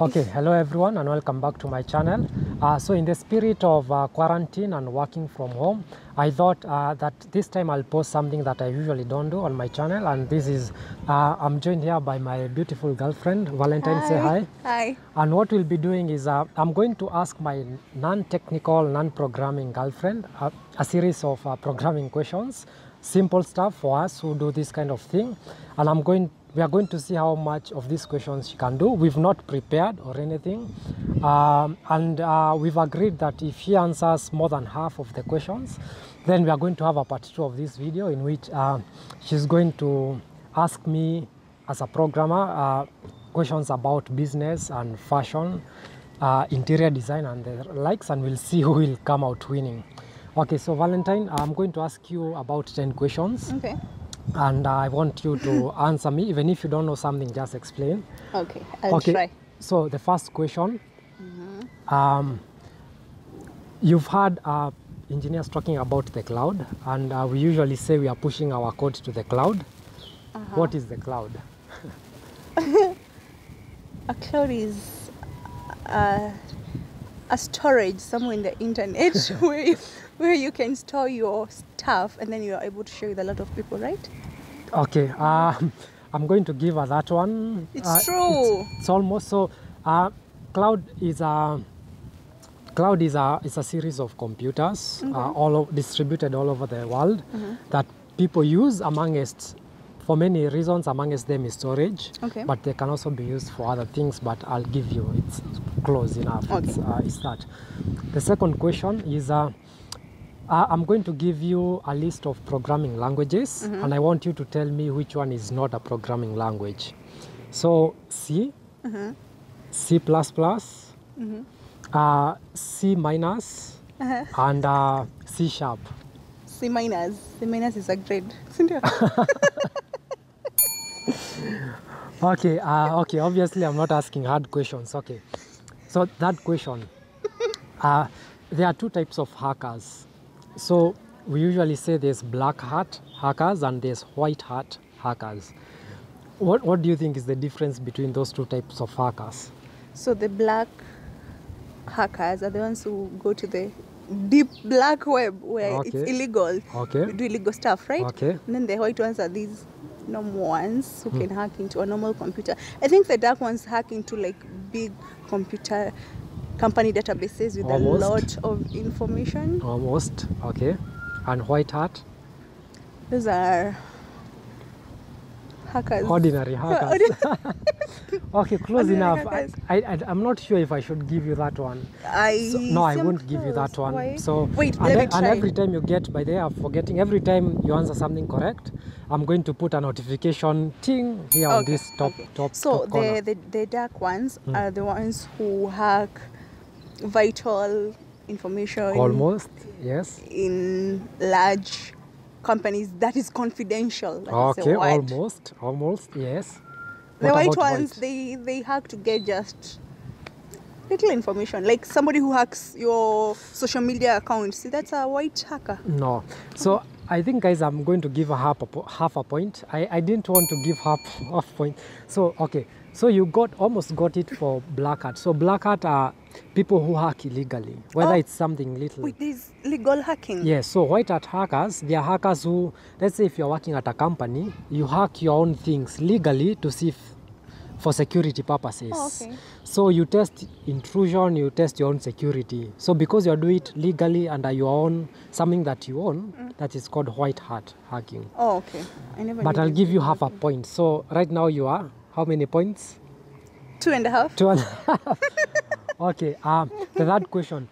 Okay, hello everyone and welcome back to my channel. So in the spirit of quarantine and working from home, I thought that this time I'll post something that I usually don't do on my channel, and this is, I'm joined here by my beautiful girlfriend, Valentine. Hi. Say hi. Hi. And what we'll be doing is, I'm going to ask my non-technical, non-programming girlfriend a series of programming questions, simple stuff for us who do this kind of thing, and we are going to see how much of these questions she can do. We've not prepared or anything, and we've agreed that if she answers more than half of the questions, then we are going to have a part two of this video in which she's going to ask me as a programmer questions about business and fashion, interior design and the likes, and we'll see who will come out winning. Okay, so Valentine, I'm going to ask you about 10 questions. Okay. And I want you to answer me. Even if you don't know something, just explain. Okay, I'll try. So the first question, you've heard engineers talking about the cloud, and we usually say we are pushing our code to the cloud. What is the cloud? A cloud is a storage somewhere in the internet where you can store your stuff and then you are able to share with a lot of people, right? Okay, I'm going to give her that one. It's true. It's almost so. Cloud is a series of computers, distributed all over the world, that people use amongst. For many reasons, amongst them is storage, but they can also be used for other things, but I'll give you, it's close enough, it's that. The second question is, I'm going to give you a list of programming languages, and I want you to tell me which one is not a programming language. So C, C++, C minus, and C#. C minus. C minus is a grade, isn't it? Okay, okay, obviously I'm not asking hard questions. Okay, so that question, there are two types of hackers. So we usually say there's black hat hackers and there's white hat hackers. What do you think is the difference between those two types of hackers? So the black hackers are the ones who go to the deep black web where it's illegal. We do illegal stuff, right? And then the white ones are these normal ones who can hack into a normal computer. I think the dark ones hack into like big computer company databases with a lot of information. And white hat? Those are hackers. Ordinary hackers. Okay, close enough. I'm not sure if I should give you that one. No, I won't give you that one. Why? So Wait, let me try. And every time you get by there, I'm forgetting. Every time you answer something correct, I'm going to put a notification ting here on this top. So top the dark ones are the ones who hack vital information. In large companies that is confidential. The white ones, they hack to get just little information, like somebody who hacks your social media account. See, that's a white hacker. No. So I think, guys, I'm going to give half a point. I didn't want to give half point. So, okay. So you almost got it for black hat. So black hat are people who hack illegally, whether it's something little. With this legal hacking? Yes. Yeah, so white hat hackers, they are hackers who, let's say if you're working at a company, you hack your own things legally to see if, for security purposes. So you test intrusion, you test your own security. So because you do it legally under your own, something that you own, that is called white hat hacking. But I'll give you half a point. So right now you are? How many points? 2.5. 2.5. Okay. The third question.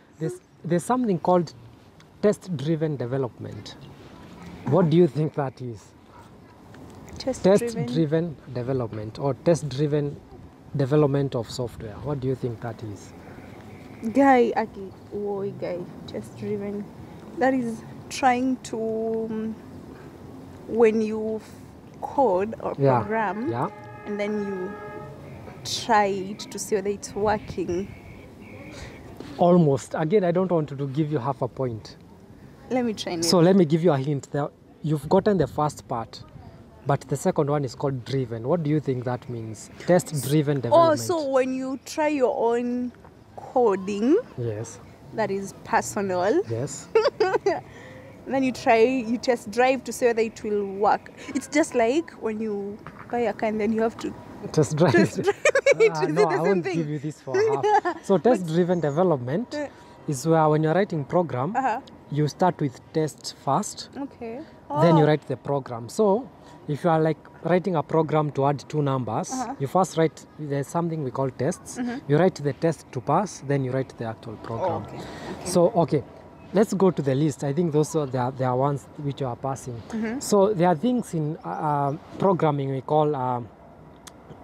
There's something called test-driven development. What do you think that is? Test-driven development or test-driven development of software. What do you think that is? Test-driven. That is trying to, when you code or program. And then you try it to see whether it's working. Almost. Again, I don't want to give you half a point. Let me try. So let me give you a hint. You've gotten the first part. but the second one is called driven. What do you think that means? Test-driven development. Oh, so when you try your own coding, yes, that is personal. Yes. And then you test drive to see whether it will work. It's just like when you buy a car and then you have to test drive it. No, I won't give you this for half. So test-driven development is where when you're writing program, you start with test first. Okay. Oh. Then you write the program. So if you are like writing a program to add two numbers, you first write, there's something we call tests. You write the test to pass, then you write the actual program. Oh, okay. Okay. So, okay, let's go to the list. I think those are the ones which are passing. So there are things in programming we call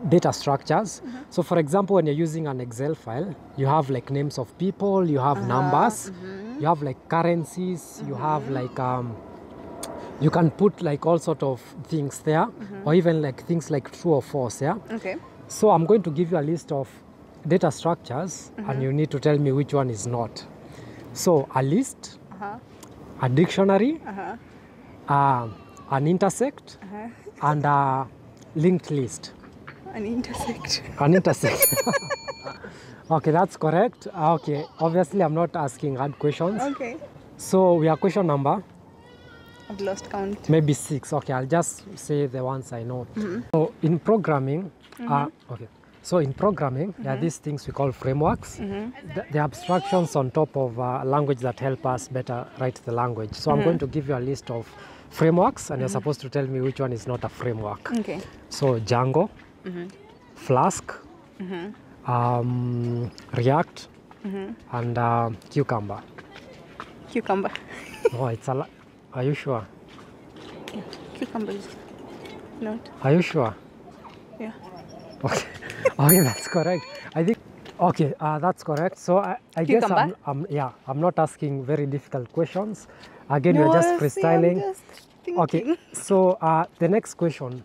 data structures. So for example, when you're using an Excel file, you have like names of people, you have numbers, you have like currencies, you have like you can put like all sort of things there, or even like things like true or false. Yeah. Okay. So I'm going to give you a list of data structures, and you need to tell me which one is not. So a list, a dictionary, an intersect, and a linked list. An intersect. An intersect. Okay, that's correct. Okay, obviously I'm not asking hard questions. Okay. So we are question number? I've lost count. Maybe 6. Okay, I'll just say the ones I know. So in programming, okay. So in programming, there are these things we call frameworks. The abstractions on top of language that help us better write the language. So I'm going to give you a list of frameworks, and you're supposed to tell me which one is not a framework. Okay. So Django, Flask, React, and Cucumber. Cucumber. Oh, it's a lot. Are you sure? Yeah. Cucumber is not. Are you sure? Yeah. Okay. Okay, that's correct. I think. Okay, that's correct. So I guess I'm not asking very difficult questions. Again, no, you're just freestyling. I'm just thinking. Okay. So the next question.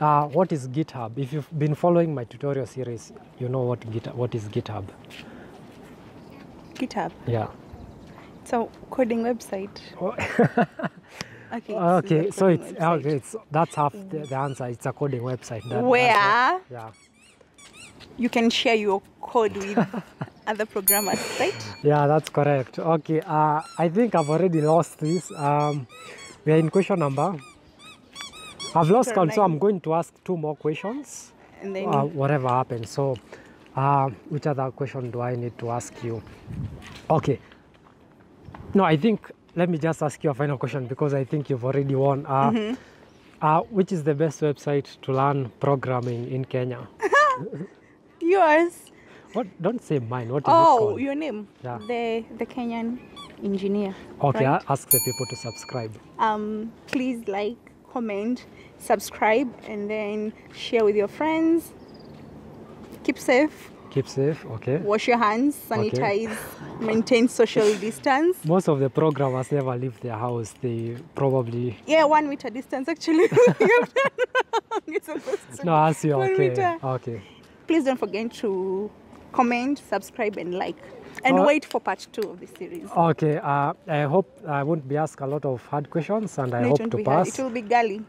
What is GitHub? If you've been following my tutorial series, you know what is GitHub. GitHub? Yeah. It's a coding website. Oh. Okay, okay, so it's, okay, it's, that's half the answer. It's a coding website. That, where you can share your code with other programmers, right? Yeah, that's correct. Okay, I think I've already lost this. We are in question number. I've lost count, so I'm going to ask 2 more questions, and then whatever happens. So, which other question do I need to ask you? Okay. No, I think, let me just ask you a final question, because I think you've already won. Which is the best website to learn programming in Kenya? Yours. What? Don't say mine. What is it called? Oh, your name. Yeah. The Kenyan Engineer. Okay, right? Ask the people to subscribe. Please like, comment, subscribe, and then share with your friends. Keep safe. Keep safe, okay. Wash your hands, sanitize, maintain social distance. Most of the programmers never leave their house. They probably... Yeah, 1 meter distance, actually. No, I'll see you, okay. Okay. Please don't forget to comment, subscribe, and like. And wait for part 2 of the series. Okay, I hope I won't be asked a lot of hard questions, and I hope to pass. It will be girly.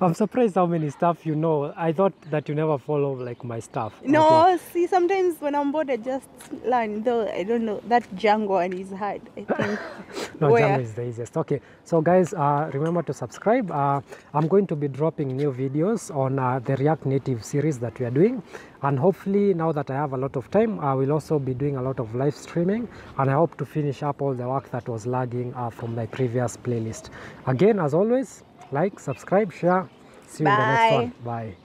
I'm surprised how many stuff you know. I thought that you never follow like my stuff. No, okay. See, sometimes when I'm bored, I just learn. Though I don't know, that Django one is hard, I think. No, Django is the easiest. Okay, so guys, remember to subscribe. I'm going to be dropping new videos on the React Native series that we are doing. And hopefully, now that I have a lot of time, I will also be doing a lot of live streaming. And I hope to finish up all the work that was lagging from my previous playlist. Again, as always, like, subscribe, share. See you in the next one. Bye.